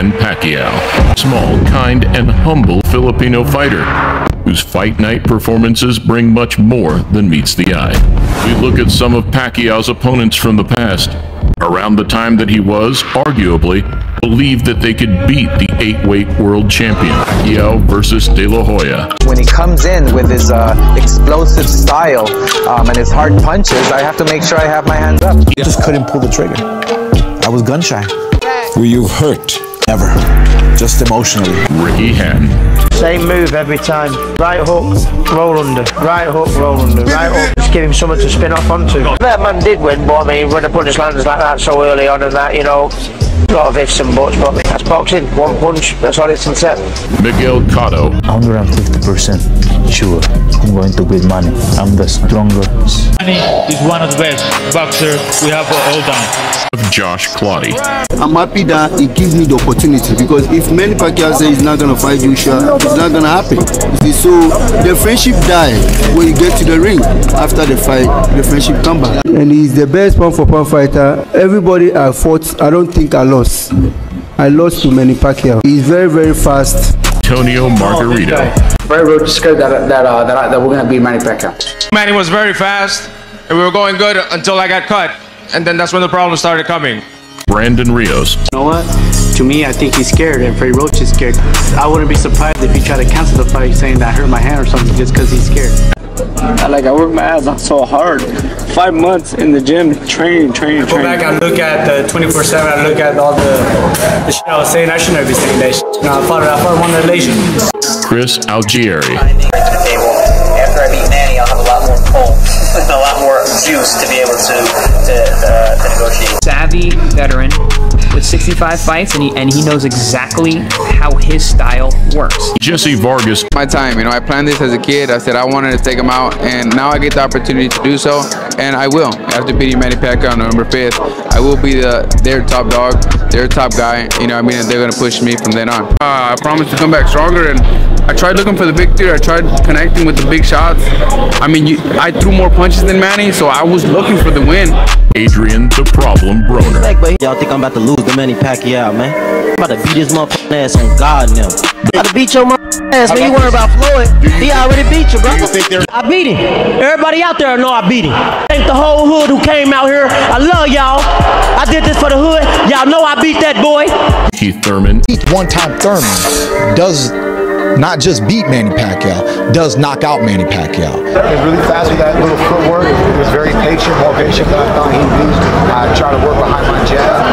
and Pacquiao. Small, kind, and humble Filipino fighter whose fight night performances bring much more than meets the eye. We look at some of Pacquiao's opponents from the past, around the time that he was, arguably, believed that they could beat the 8-weight world champion, Pacquiao versus De La Hoya. When he comes in with his explosive style and his hard punches, I have to make sure I have my hands up. I just couldn't pull the trigger. I was gun shy. Were you hurt? Never. Just emotionally. Ricky Hatton. Same move every time. Right hook, roll under. Right hook, roll under. Right hook. Just give him something to spin off onto. That man did win, but I mean, when the punch lands like that so early on and that, you know, a lot of ifs and buts, but that's boxing. One punch, that's all it's in set. Miguel Cotto. 150% sure I'm going to beat Manny. I'm the stronger. Manny is one of the best boxers we have all time. Josh Claudi. I'm happy that he gives me the opportunity, because if Manny Pacquiao says he's not going to fight you, sure, it's not going to happen. You see, so the friendship dies when you get to the ring. After the fight, the friendship comes back. And he's the best pound-for-pound fighter. Everybody I fought, I don't think I lost. I lost to Manny Pacquiao. He's very, very fast. Antonio Margarito. Freddie Roach described that we're going to beat Manny Pacquiao. Manny was very fast, and we were going good until I got cut. And then that's when the problem started coming. Brandon Rios. You know what? To me, I think he's scared, and Freddie Roach is scared. I wouldn't be surprised if he tried to cancel the fight saying that I hurt my hand or something just because he's scared. I worked my ass off so hard. 5 months in the gym, train. I go back and look at the 24/7, I look at all the shit I was saying. I shouldn't be saying that shit. No, I fought one relation. Chris Algieri. After I beat Manny, I'll have a lot more pull and a lot more juice to be able to negotiate. Savvy veteran with 65 fights, and he knows exactly how his style works. Jesse Vargas. My time, you know, I planned this as a kid. I said I wanted to take him out, and now I get the opportunity to do so, and I will. After beating Manny Pacquiao on November 5th, I will be their top dog, their top guy. You know, I mean, they're gonna push me from then on. I promise to come back stronger, and I tried looking for the victory. I tried connecting with the big shots. I mean, I threw more punches than Manny, so I was looking for the win. Adrian "The Problem" Broner. Y'all think I'm about to lose the Manny Pacquiao, man? I'm about to beat his motherfucking ass on God now. I'm about to beat your motherfucking ass, man. You worry about Floyd. He already beat you, bro. I beat him. Everybody out there know I beat him. Thank the whole hood who came out here. I love y'all. I did this for the hood. Y'all know I beat that boy. Keith Thurman. One-time Thurman does not just beat Manny Pacquiao, does knock out Manny Pacquiao. He was really fast with that little footwork. He was very patient, more patient than I thought he'd be. I try to work behind my jab.